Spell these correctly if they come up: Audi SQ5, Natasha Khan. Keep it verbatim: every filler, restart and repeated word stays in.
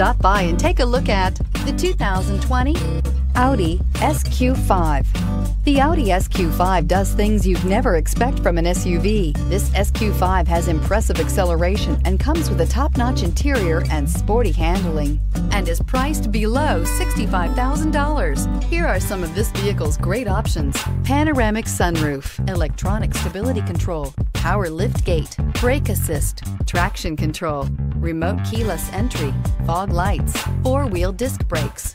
Stop by and take a look at the two thousand twenty Audi S Q five. The Audi S Q five does things you'd never expect from an S U V. This S Q five has impressive acceleration and comes with a top-notch interior and sporty handling, and is priced below sixty-five thousand dollars. Here are some of this vehicle's great options: panoramic sunroof, electronic stability control, power liftgate, brake assist, traction control, remote keyless entry, fog lights, four-wheel disc brakes,